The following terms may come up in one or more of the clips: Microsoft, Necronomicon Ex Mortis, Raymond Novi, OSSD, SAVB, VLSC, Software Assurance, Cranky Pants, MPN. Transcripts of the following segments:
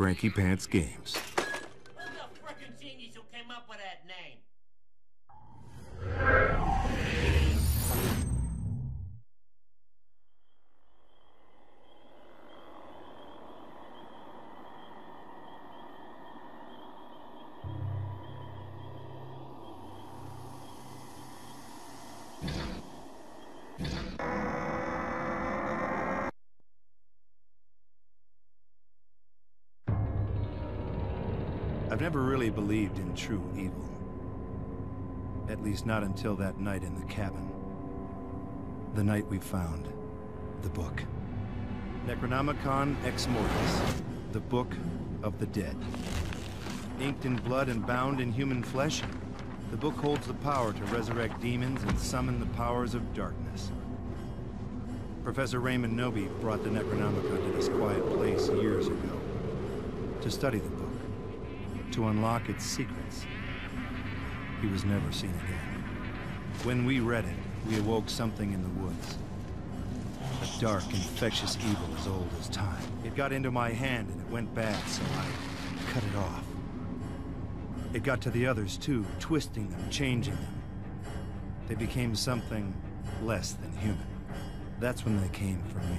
Cranky Pants Games. Who's the frickin' genius who came up with that name? I've never really believed in true evil. At least not until that night in the cabin. The night we found the book. Necronomicon Ex Mortis, the Book of the Dead. Inked in blood and bound in human flesh, the book holds the power to resurrect demons and summon the powers of darkness. Professor Raymond Novi brought the Necronomicon to this quiet place years ago to study the book. To unlock its secrets. He was never seen again. When we read it, we awoke something in the woods. A dark, infectious evil as old as time. It got into my hand and it went bad, so I cut it off. It got to the others too, twisting them, changing them. They became something less than human. That's when they came for me.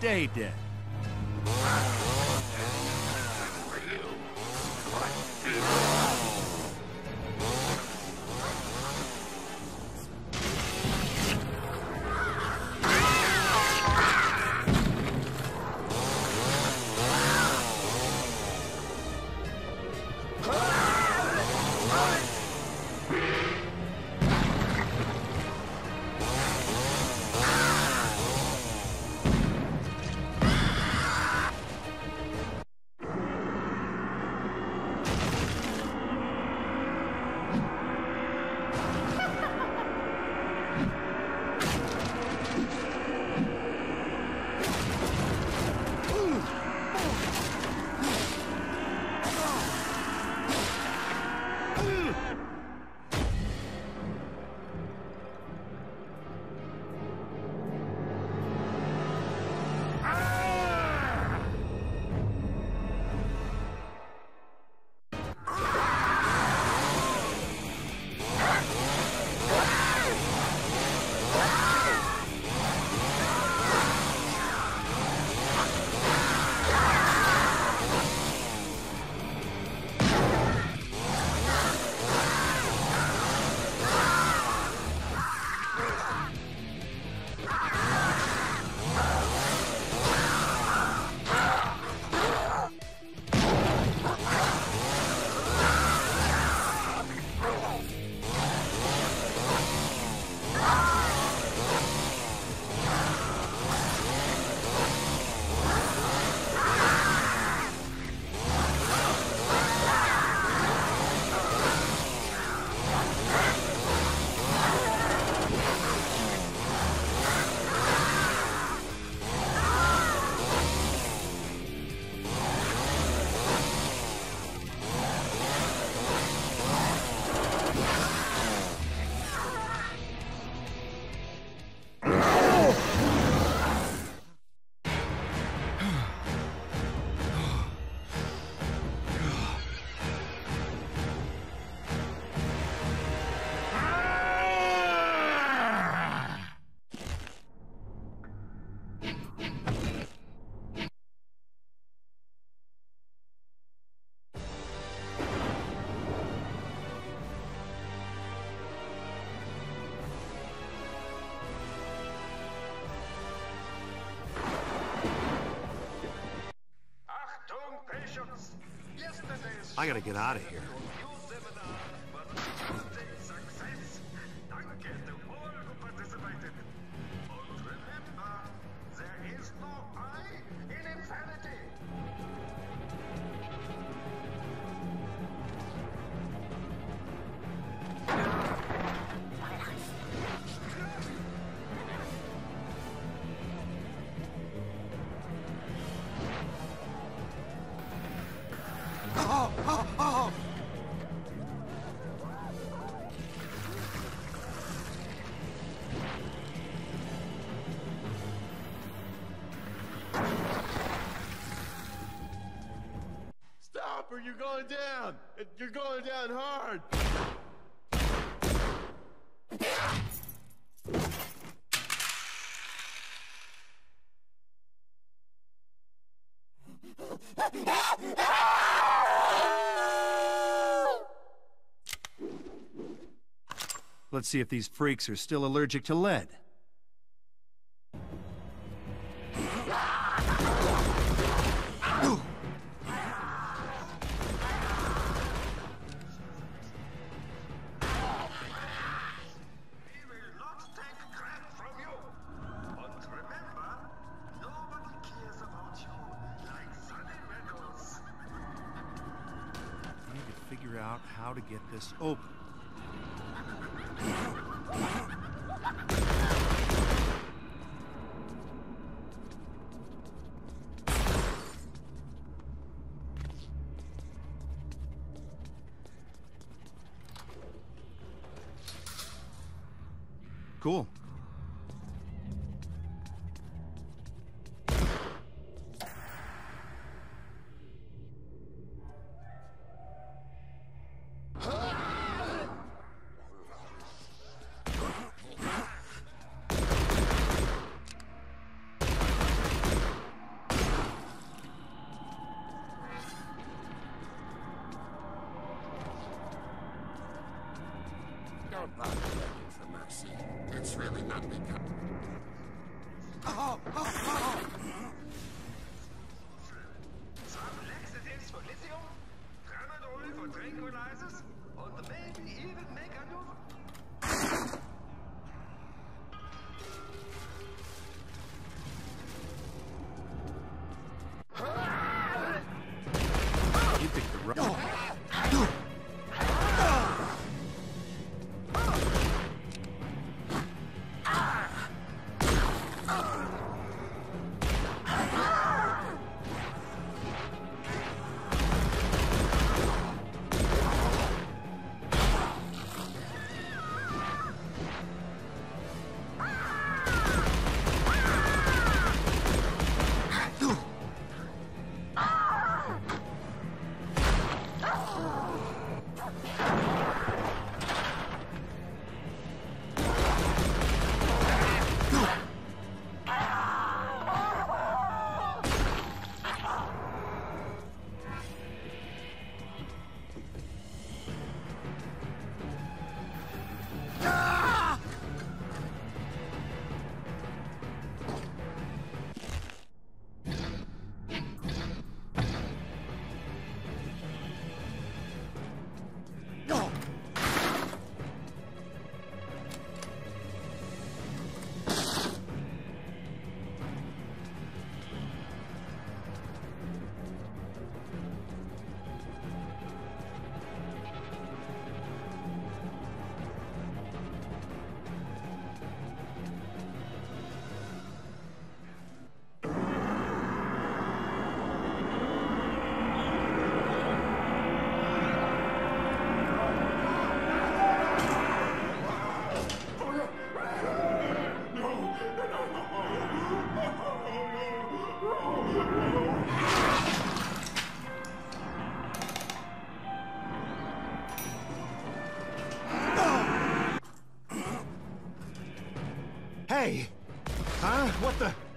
Stay dead. I gotta get out of here. Or you're going down! You're going down hard! Let's see if these freaks are still allergic to lead. Open. Cool. Hey! Huh? What the...